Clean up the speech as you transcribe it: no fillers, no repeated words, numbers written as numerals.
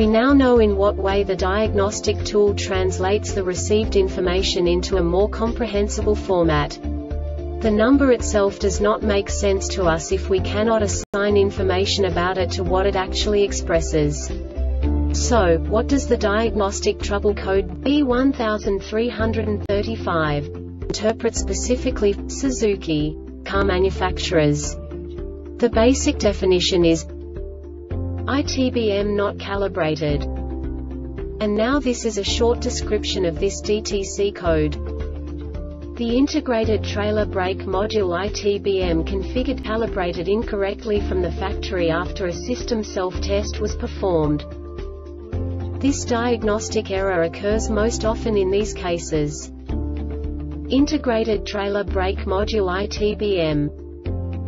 We now know in what way the diagnostic tool translates the received information into a more comprehensible format. The number itself does not make sense to us if we cannot assign information about it to what it actually expresses. So, what does the diagnostic trouble code B1335 interpret specifically for Suzuki car manufacturers? The basic definition is ITBM not calibrated. And now this is a short description of this DTC code. The Integrated Trailer Brake Module ITBM configured calibrated incorrectly from the factory after a system self-test was performed. This diagnostic error occurs most often in these cases. Integrated Trailer Brake Module ITBM.